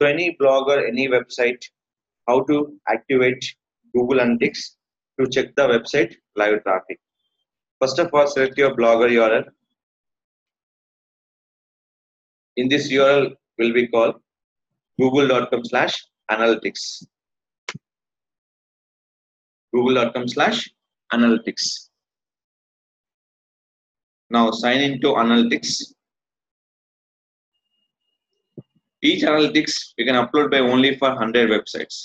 So any blogger, any website, how to activate Google Analytics to check the website live traffic. First of all, select your Blogger URL. In this URL will be called google.com/analytics. google.com/analytics. Now sign into analytics. Each analytics you can upload by only for 100 websites.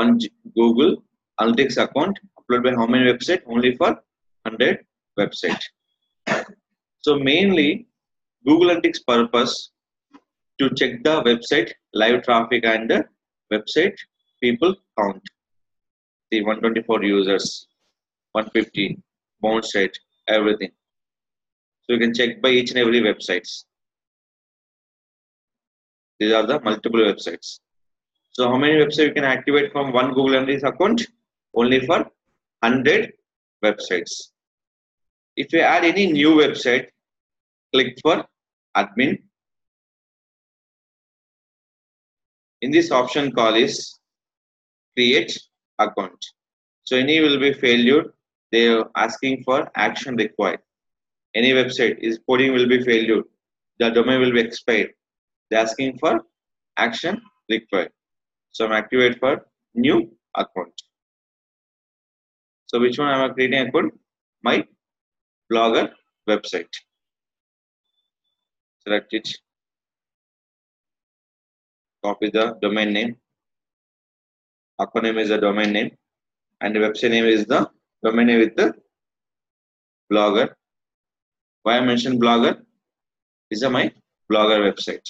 One Google Analytics account upload by how many websites? Only for 100 websites. So mainly Google Analytics purpose to check the website live traffic and the website people count. The 124 users, 150 bounce rate, everything. So you can check by each and every websites. These are the multiple websites. So how many websites you can activate from one Google Analytics account? Only for 100 websites. If you add any new website, click for admin. In this option call is create account. So any will be failed. They are asking for action required. Any website is coding will be failed. The domain will be expired. They are asking for action required. So I'm activate for new account. So which one am I creating account? My Blogger website. Select it. Copy the domain name. Account name is the domain name, and the website name is the domain name with the Blogger. Why I mentioned Blogger? These are my Blogger website.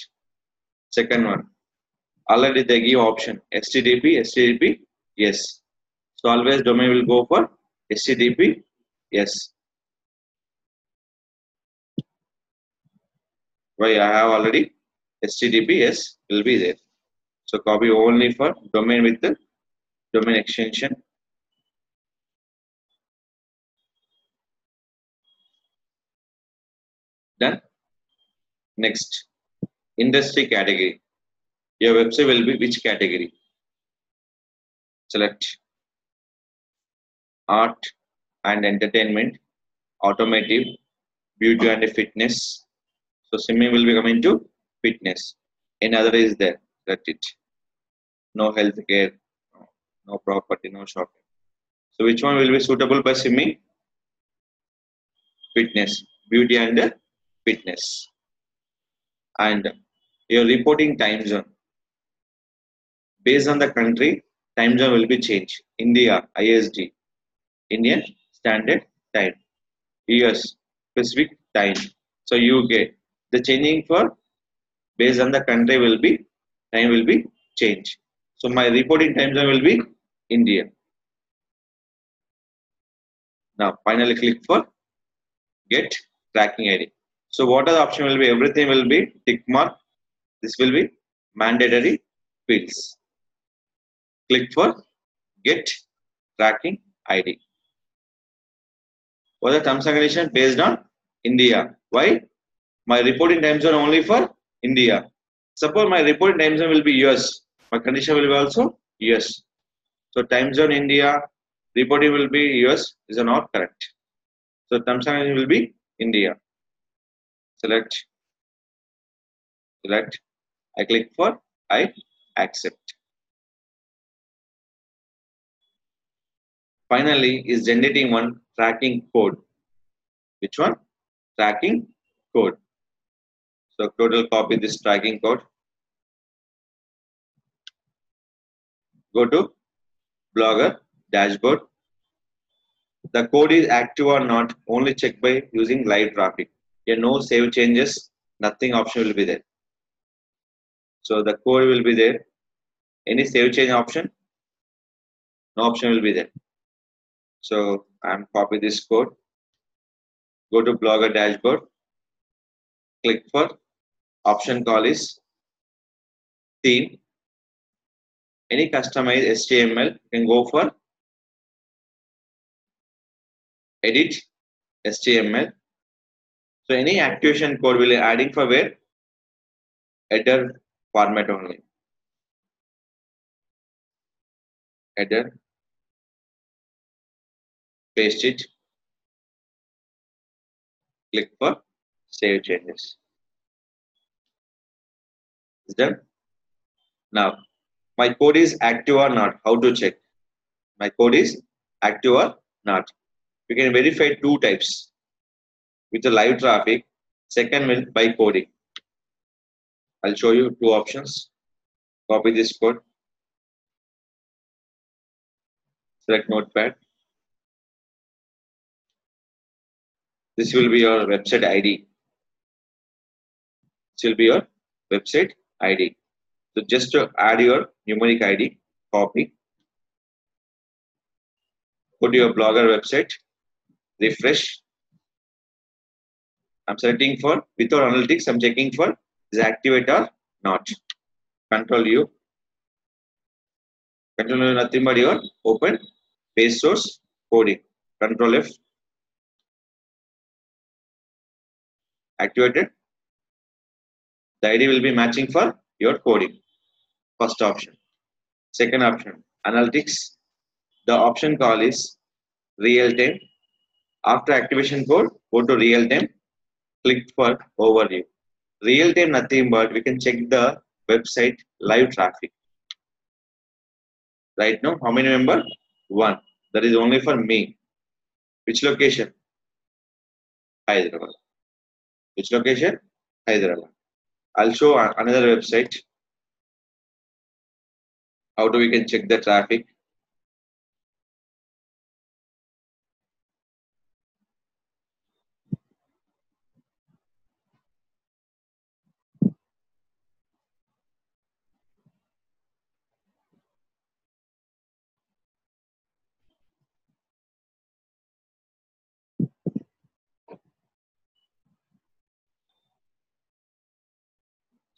Second one. Already they give option HTTP, yes. So always domain will go for HTTP, yes. Why I have already HTTP, yes will be there. So copy only for domain with the domain extension. Done. Next, industry category. Your website will be which category? Select art and entertainment, automotive, beauty and fitness. So swimming will be coming to fitness. Another is there. Select it. No healthcare, no property, no shopping. So which one will be suitable by swimming? Fitness, beauty and fitness. And your reporting time zone. Based on the country, time zone will be changed. India, ISD, Indian Standard Time. US, Pacific Time. So UK, the changing for based on the country will be, time will be changed. So my reporting time zone will be India. Now finally click for get tracking ID. So what are the option will be? Everything will be tick mark. This will be mandatory fields. Click for get tracking ID. For the terms and conditions based on India. Why? My reporting time zone only for India. Suppose my reporting time zone will be US. My condition will be also US. So time zone India, reporting will be US is not correct. So terms and conditions will be India. Select. I click for I accept. Finally is generating one tracking code. Which one? Tracking code. So code will copy this tracking code. Go to Blogger dashboard. The code is active or not only check by using live traffic. Here no save changes, nothing option will be there. So the code will be there. Any save change option? No option will be there. So I'm copy this code. Go to Blogger dashboard. Click for option call is theme. Any customized HTML you can go for edit HTML. So any activation code will be adding for where header format only. Header, paste it, click for save changes. Is done. Now my code is active or not. How to check my code is active or not? You can verify two types: with the live traffic, second one by coding. I'll show you two options. Copy this code, select Notepad. This will be your website ID. This will be your website ID. So just to add your numeric ID, copy. Go to your Blogger website, refresh. I'm selecting for without analytics. I'm checking for is activate or not. Control U. Control U nothing but your open page source coding. Control F. Activated. The ID will be matching for your coding. First option. Second option, analytics. The option call is real time. After activation code, go to real time. Click for overview. Real time nothing but we can check the website live traffic. Right now, how many member? One. That is only for me. Which location? Hyderabad. Which location? Hyderabad. I'll show another website. How do we can check the traffic?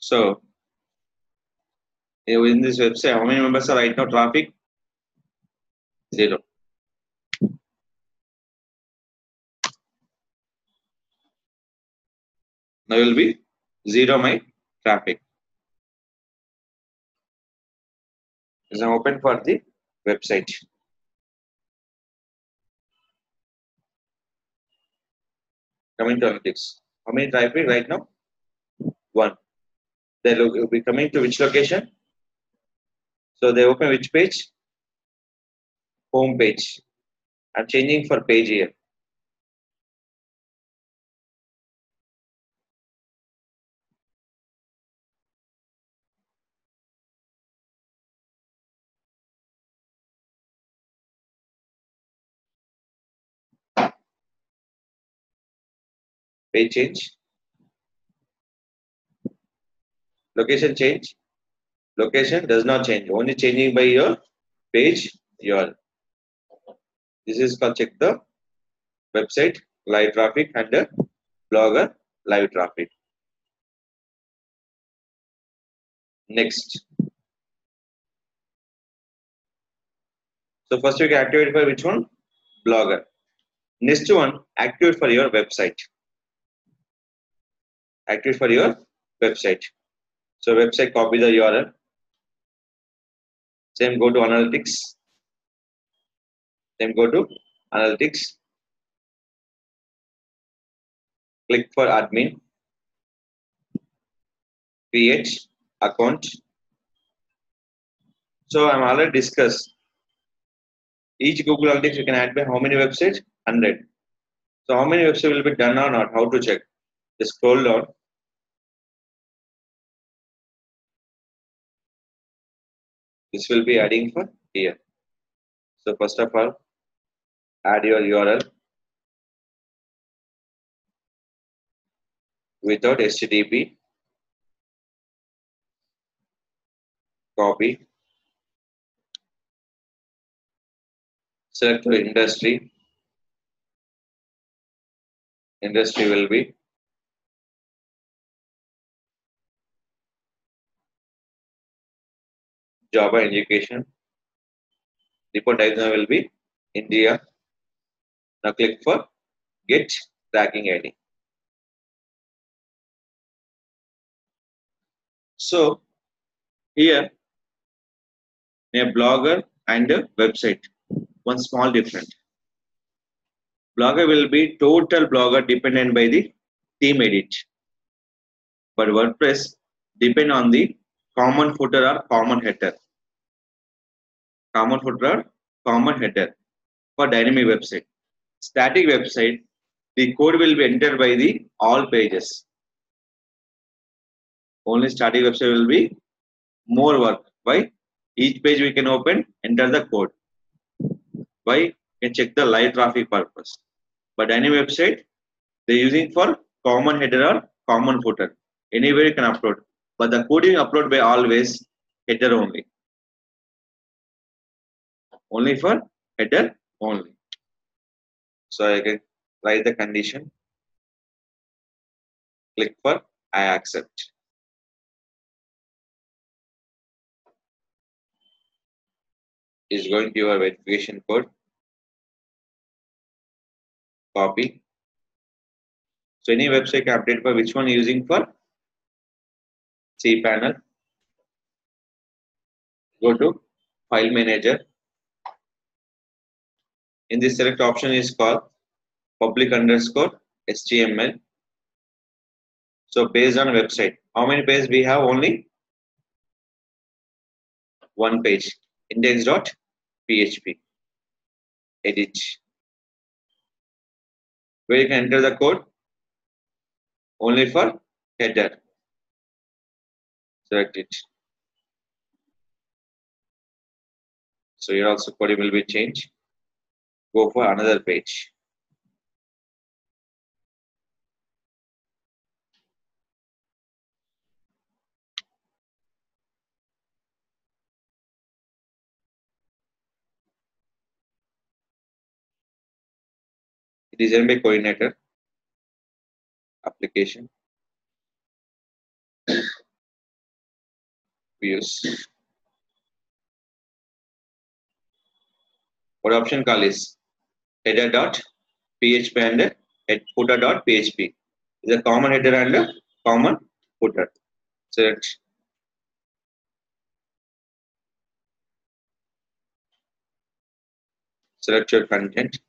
So in this website, how many members are right now? Traffic? Zero. Now will be zero my traffic. Is I'm open for the website. Coming to analytics. How many traffic right now? One. They will be coming to which location? So they open which page? Home page. I'm changing for page here. Page change. Location change. Location does not change. Only changing by your page URL. This is called check the website live traffic and the Blogger live traffic. Next. So first you can activate for which one? Blogger. Next one, activate for your website. Activate for your website. So website, copy the URL. Same go to analytics. Click for admin. Create account. So I'm already discussed. Each Google Analytics you can add by how many websites? 100. So how many websites will be done or not? How to check? Just scroll down. This will be adding for here. So first of all, add your URL without HTTP. Copy. Select to industry. Industry will be Java education. Report type now will be India. Now click for get tracking ID. So Here, a blogger and a website, one small difference. Blogger will be total blogger dependent by the theme edit. But WordPress depend on the common footer or common header. Common footer or common header for dynamic website. Static website, the code will be entered by the all pages. Only static website will be more work. Why? Each page we can open, enter the code. Why? You can check the live traffic purpose. But any website, they're using for common header or common footer. Anywhere you can upload. But the coding upload by always header only. Only for header only. So I can write the condition. Click for I accept. Is going to your verification code, copy. So any website can update by which one you're using for cPanel. Go to file manager. In this select option is called public _ HTML. So based on website, how many pages we have? Only one page. Index.php. Edit. Where you can enter the code only for header. Select it. So here also code will be changed. Go for another page. Designed by coordinator application views. What option call is header.php and footer.php is a common header and a common footer. Select. Select your content.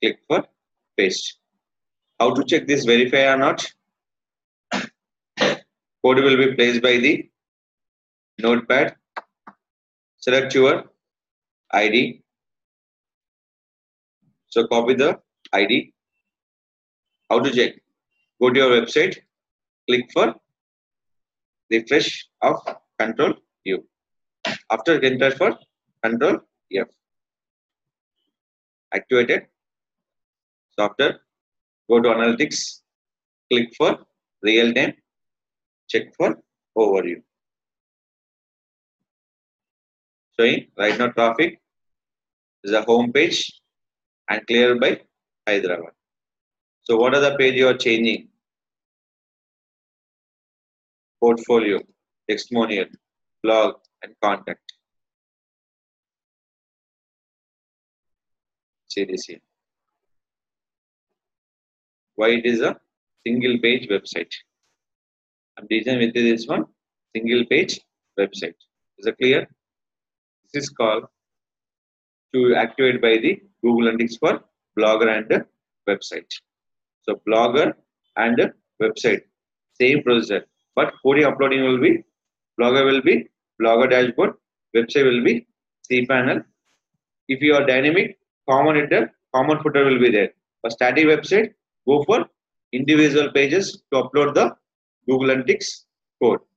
Click for paste. How to check this verify or not? Code will be placed by the notepad. Select your ID. So copy the ID. How to check? Go to your website. Click for refresh of Control U. After enter for Control F. Activated. So after, go to Analytics, click for Real Time, check for Overview. So in right now traffic is a home page and cleared by Hyderabad. So what are the page you are changing? Portfolio, testimonial, blog and contact. See this here. Why it is a single page website? I'm designing with this one single page website. Is it clear? This is called to activate by the Google Analytics for blogger and website. So blogger and website, same procedure. But coding uploading will be blogger dashboard, website will be cPanel. If you are dynamic, common header, common footer will be there. For static website, go for individual pages to upload the Google Analytics code.